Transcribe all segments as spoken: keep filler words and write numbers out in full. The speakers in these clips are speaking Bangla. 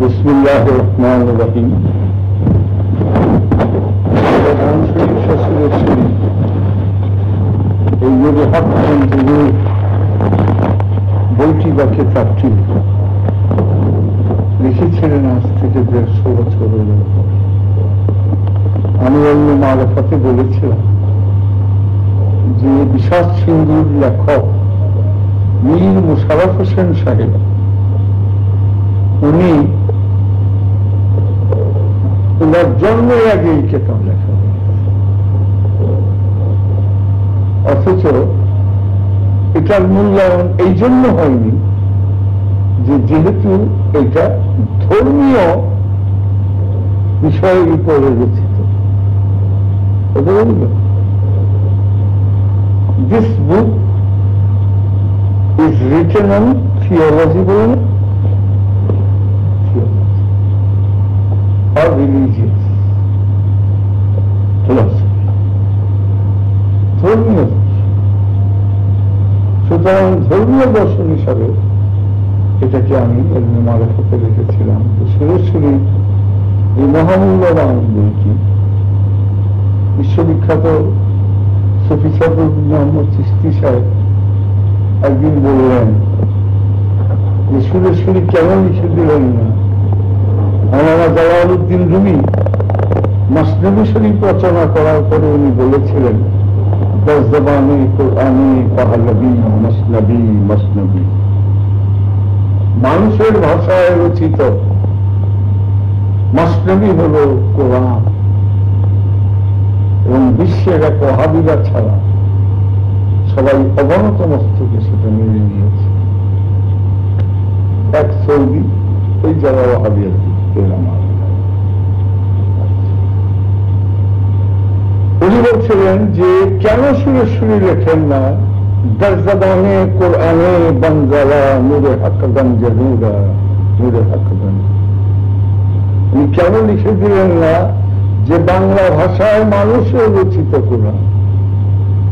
Bismillahirrahmanirrahim. Kur'an-ı Kerim Eyyub-i Hak Enzi'nin বইটি বা কিতাবটি লিখেছিলেন আজ থেকে দেড়শো বছর হলো। আমি অন্য মারফতে বলেছিলাম যে বিষাদ সিন্ধুর লেখক মীর মোশাররফ হোসেন সাহেব উনি ওনার জন্মের আগে এই কিতাব লেখা, অথচ এটার মূল্যায়ন এই জন্য হয়নি যে যেহেতু এটা ধর্মীয় বিষয়ের উপরে রচিত। This book is written on theological theology or religious philosophy, ধর্মীয়। সুতরাং ধর্মীয় দর্শন হিসাবে এটাকে আমি এলমে মারিফাতে রেখেছিলাম। তো সরাসরি এই মহামূল্যবান বইটি বিশ্ববিখ্যাত সুফি সাধক মোহাম্মদ চিশতি সাহেব একদিন বললেন যে সরাসরি কেন লিখে দিলেন না? আল্লামা জালালউদ্দিন রুমি মাসনবি শরীফ রচনা করার পরে উনি বলেছিলেন দশজবানে কোরআনে পাহালবি মসনবি মসনবি, মানুষের ভাষায় রচিত মসনবি হল কোরআন এবং বিশ্বের এক ওহাবিরা ছাড়া সবাই অবনত মস্তকে সেটা মেনে নিয়েছে। এক সৌদি ওই যারা ওহাবিরা উনি বলছিলেন যে কেন সুরেশ্বরী লেখেন না দরজবানে কোরআনে বনজালা নূরে হকগঞ্জ নূরা নূরে হকগঞ্জ। উনি কেন লিখে দিলেন না যে বাংলা ভাষায় মানুষের রচিত কোরআন?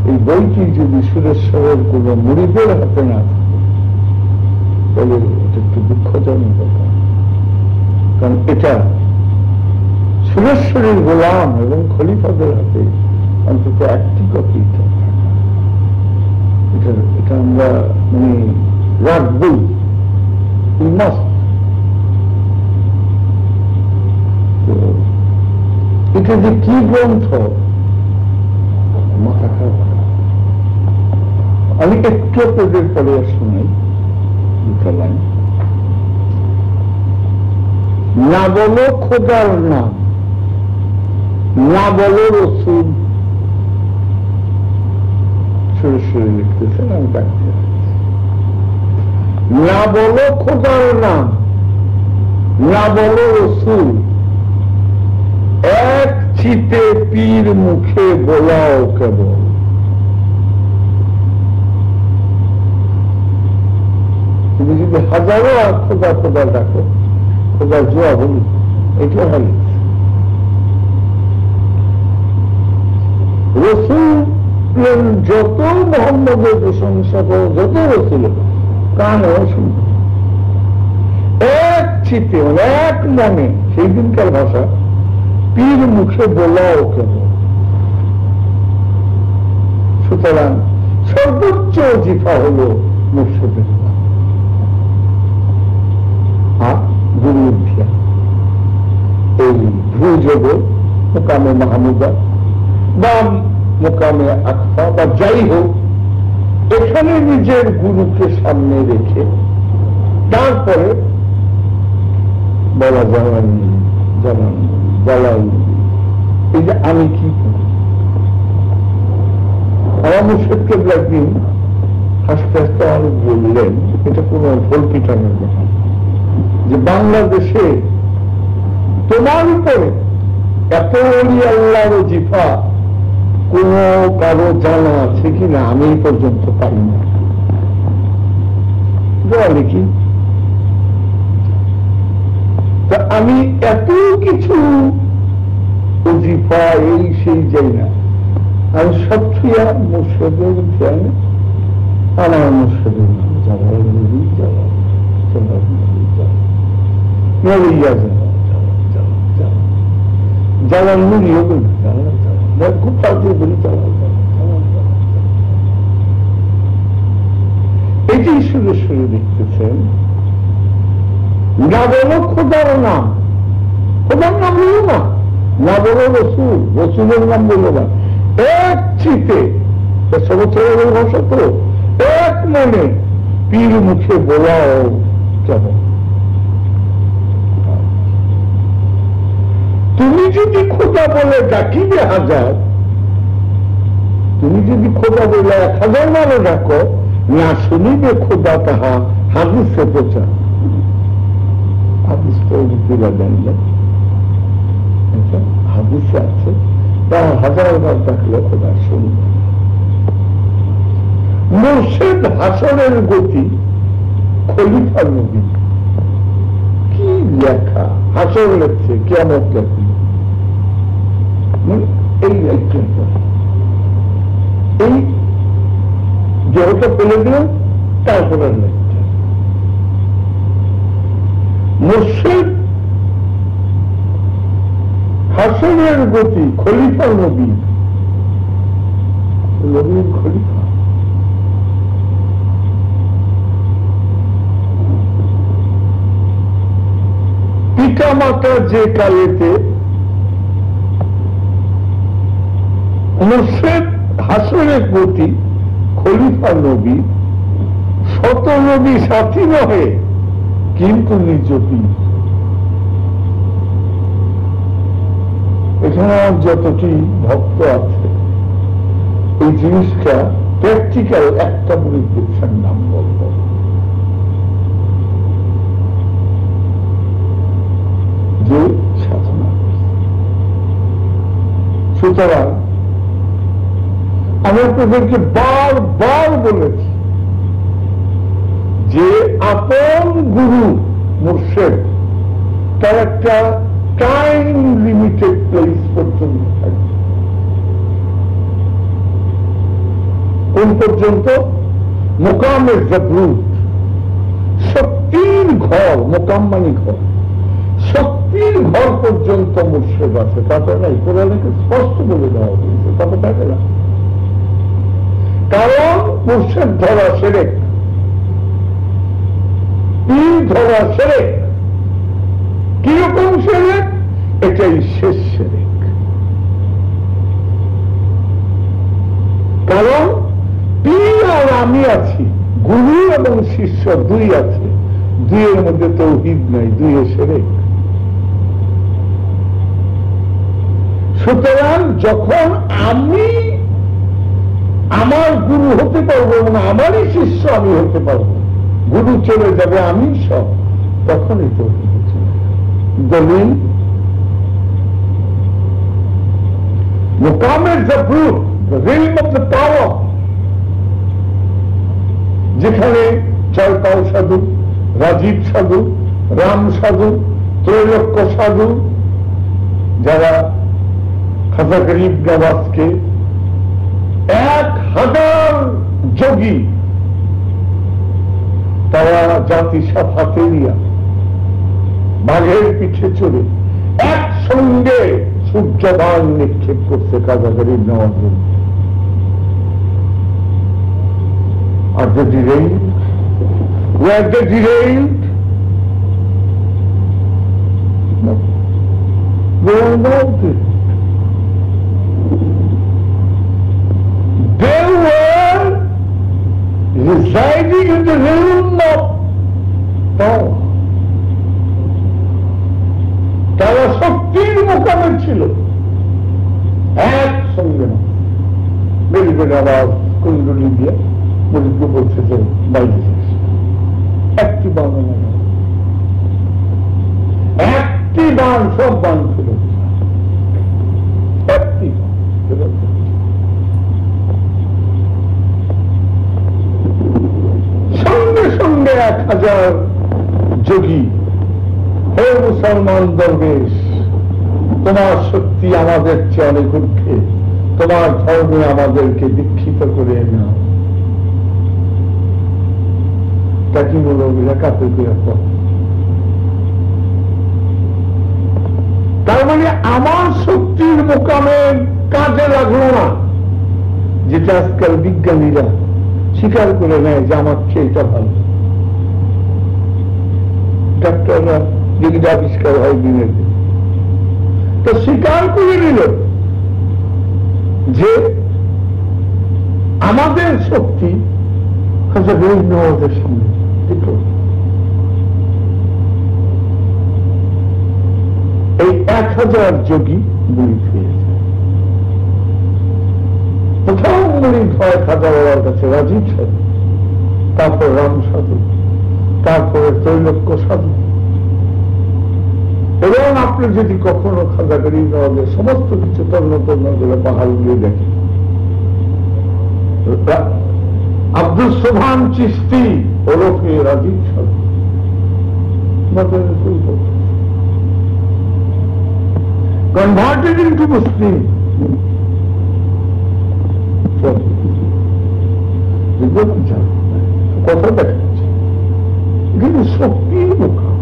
এই বইটি যদি সুরেশ্বরের কোন মুরিদের হাতে না থাকে তাহলে এটা একটু দুঃখজনক ব্যাপার, কারণ এটা সুরেশ্বরের গোলাম এবং খলিফাদের হাতে অন্তত একটি কপি এটা এটা আমরা মানে রাখবই। এটা যে কি গ্রন্থ মাথা খারাপ, আমি একটু আপনাদের পরে শোনাই দুটা লাইন। না বলো খোদার নাম, না বলো রসুল, সরাসরি লিখতেছেন আমি ডাকতে যাচ্ছি। না বলো খোদার নাম, না বলো রসুল, এক চিতে পীর মুখে বলাও কেবল। তুমি যদি হাজারো খোদা খোদা ডাকো খোদা জোয়া বলি, এটা হলে রসুলের যত মোহাম্মদের প্রশংসা করো, যত রসুল কানও শুনবে এক চিতে এক নামে, সেই দিনকার ভাষা পীর মুখে বলাও কেন। সুতরাং সর্বোচ্চ অজিফা হল মুর্শিদের নাম আর গুরু উদ্ধিয়া। এই ভূযোগ মোকামে মাহমুদা বা মোকামে আকফা বা যাই হোক, এখানে নিজের গুরুকে সামনে রেখে তারপরে বলা জানান জানান জালাল, এই যে আমি কি করি। আমার মুর্শিদকে একদিন হাসতে হাসতে অনেক বললেন, এটা কোনো ভোল পিটানোর কথা, যে বাংলাদেশে তোমার উপরে এত আল্লাহর জিফা কোন কারো জানা আছে কিনা আমি পর্যন্ত পাই না। বলে কি আমি এত কিছু অজিফা এই সেই যাই না, আমি সবচেয়ে মুর্শিদের ধ্যান আমার মুর্শিদের নাম Jalaluddin Jalal Jalaluddin Jalal. Nereyi yazın? Cananını diyor bunu. Ben kurtardım bunu cananından. Eci şunu şunu diktirsen, Nabolu kudarına, kudarına bulunma. Nabolu Resul, Resulü'nden bulunma. এক চিতে সবচেয়ে বড় শত্রু এক মনে পীর মুখে বলাও যাব তুমি যদি খোদা বলে ডাকিবে হাজার তুমি যদি খোদা বলে এক হাজার মানে ডাকো না শুনিবে খোদা তাহা হাদিসে প্রচার হাদিস তো দিলা জানলে আচ্ছা হাদিসে আছে daha hazarlar takla kadar sonunda. Mürşid Hasan el-Goti Kolifa Mubin ki yaka Hasan etse kıyamet yapıyor. Mür ey yakınlar. Ey cevata belirliyor tarafından yapacak. Mürşid হাসনের গতি খলিফা নবী নবীর খলিফা পিতা মাতা যে কালেতে মুর্শেদ হাসনের গতি খলিফা নবী শত নবী সাথী নহে কিন্তু নিজ পীর এখানে যতটি ভক্ত আছে এই জিনিসটা প্র্যাকটিক্যাল একটা পরিপ্রেক্ষিতের নাম বলবো যে সাধনা সুতরাং আমি আপনাদেরকে বার বার বলেছি যে আপন গুরু মুর্শিদ তার একটা time limited place পর্যন্ত থাকে কোন পর্যন্ত মোকামে জাবরুত শক্তির ঘর মোকাম্মানি ঘর শক্তির ঘর পর্যন্ত মুর্শিদ আছে তাতে নাই কোরআনকে স্পষ্ট বলে দেওয়া হয়েছে তাতে থাকে না কারণ মুর্শিদ ধরা সেরেক পীর ধরা সেরেক কিরকম সেরেক এটাই শেষ সেরেক কারণ পীর আর আমি আছি গুরু এবং শিষ্য দুই আছে দুইয়ের মধ্যে তৌহিদ নাই দুইয়ে সেরেক সুতরাং যখন আমি আমার গুরু হতে পারবো এবং আমারই শিষ্য আমি হতে পারবো গুরু চলে যাবে আমি সব তখনই তৌহিদ দলিল মোকামের জাবরুত রিলম অফ দ্য পাওয়ার যেখানে জয়পাল সাধু রাজীব সাধু রাম সাধু ত্রৈলক্য সাধু যারা খাজা গরিব নওয়াজকে এক হাজার যোগী তারা জাতি সাফাতেরিয়া বাঘের পিঠে চলে একসঙ্গে সূর্যবান নিক্ষেপ করছে কাজা গরিব নওয়াজ আর যে derailed were the derailed they were residing in the realm of power তারা শক্তির মোকামে ছিল একসঙ্গে না বেরি বেরি আবার কুণ্ডলি দিয়ে বলিজ্ঞ বলছে যে বাইরে একটি বান একটি বান সব বান ছিল একটি সঙ্গে সঙ্গে এক হাজার যোগী হে মুসলমান দরবেশ তোমার শক্তি আমাদের চেয়ে অনেক ঊর্ধ্বে তোমার ধর্মে আমাদেরকে দীক্ষিত করে নাও তাকে মূল কাপড় আমার শক্তির মোকামে কাজে লাগলো না, যেটা আজকাল বিজ্ঞানীরা স্বীকার করে নেয় যে আমার চেয়ে এটা ভালো। ডাক্তাররা যেগুলো আবিষ্কার হয় দিনের দিন, তো স্বীকার করে নিল যে আমাদের শক্তি কাজে বিভিন্ন আমাদের সামনে এই এক হাজার যোগী মুরিদ হয়ে যায়। কোথাও মুরিদ হয় খাজা বাবার কাছে রাজীব সাধু, তারপর রাম সাধু, তারপরে ত্রৈলোক্য সাধু। এবং আপনি যদি কখনো খাজা গরিব নওয়াজের সমস্ত কিছু তন্ন তন্ন করে পাহাড়গুলি দেখেন, আব্দুল সোবহান চিশতি ওরফে রাজীব সাধু converted into Muslim. কথা দেখাচ্ছে কিন্তু শক্তির মোকাম,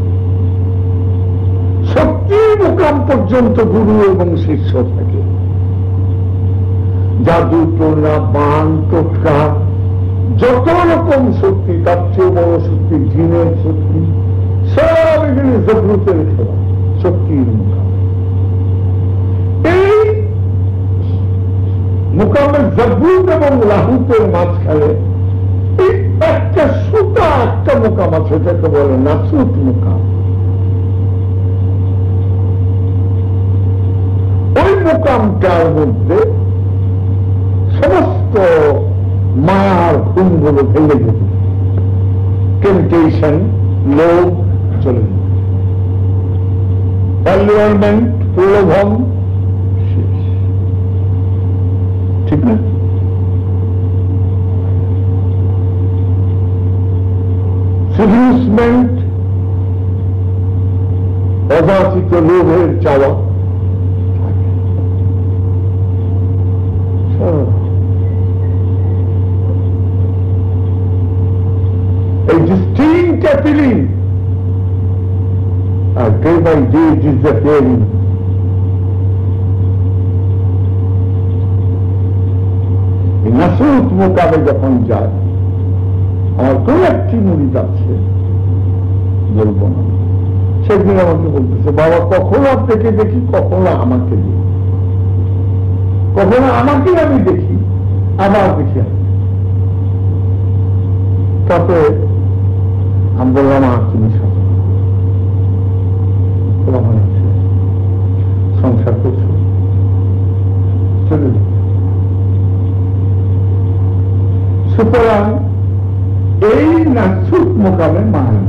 শক্তির মোকাম পর্যন্ত গুরু এবং শিষ্য থাকে। জাদু টোনা বান টোটকা যত রকম শক্তি, তার চেয়ে বড় শক্তি জিনের শক্তি, সব এগুলি জগতের খেলা, শক্তির মোকাম। মোকামে জবরুদ এবং লাহুতের মাঝখানে একটা সুতা, একটা মোকাম আছে, এটাকে বলে নাসুত মোকাম। ওই মোকামটার মধ্যে সমস্ত মায়ার ঘুমগুলো ভেঙে যেত, টেম্পটেশন লোভ চলে যেত, অ্যালমেন্ট প্রলোভন ঠিক না। সিরিয়াসমেন্ট অবাচিত লোভের চাওয়া, এই distinct appealing R day by day disappearing. নাসুত মোকামে যখন যায়, আমার কোন একটি মুরিদ আছে বলবো না, সেদিন আমাকে বলতেছে, বাবা কখনো আপনাকে দেখি, কখনো আমাকে দেখি, কখনো আমাকে আমি দেখি, আবার দেখি। তারপরে আমি বললাম, আর তুমি সংসার করছো, চলে সুতরাং এই নাসুত মোকামে মায়া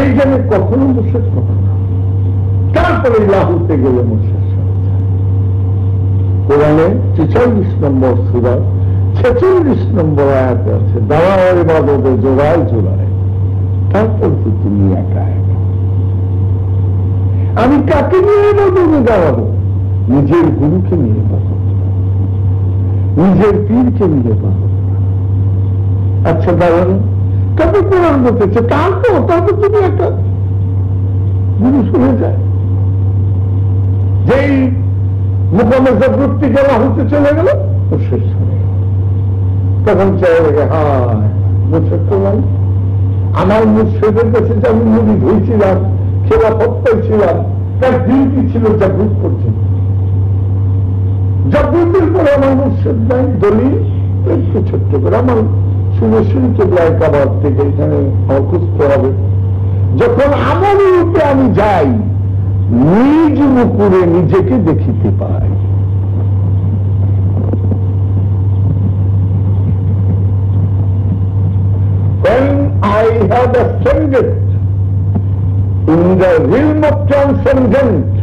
এই জন্য কখনো মুর্শেদ কথা না। তারপরে লাহুতে গেলে মুর্শেদ কোরআনে ছেচল্লিশ নম্বর সূরা ছেচল্লিশ নম্বর আয়াতে আছে, দাঁড়াও ইবাদতে জোড়ায় জোড়ায়, তারপর তো তুমি একা একা। আমি কাকে নিয়ে ইবাদতে দাঁড়াবো? নিজের গুরুকে নিয়ে পাবো, নিজের পীরকে নিয়ে পাবো। আচ্ছা দাঁড়ানো কাকে কোরআন বলতেছে, কার তো তারপর তুমি একটা গুরু শুনে যায়। যেই মোকামে জাগ্রতি গেলা হতে চলে গেল, ও শেষ হয়ে গেল। তখন চাই হায় মুর্শেদ করলাম, আমার মুর্শেদের কাছে যে আমি মুড়ি ধুইছিলাম, খেলা ফটকাইছিলাম, তার ডিউটি ছিল জাগ্রত পর্যন্ত। জাগ্রতের পরে আমার মুর্শেদ নাই, দলিল একটু ছোট্ট করে আমার শুভশ্রীকে যায় কাবার থেকে এখানে খুঁজতে হবে। যখন আমার রূপে আমি যাই, নিজ মুকুরে নিজেকে দেখিতে পাই। When I have ascended in the realm of transcendence,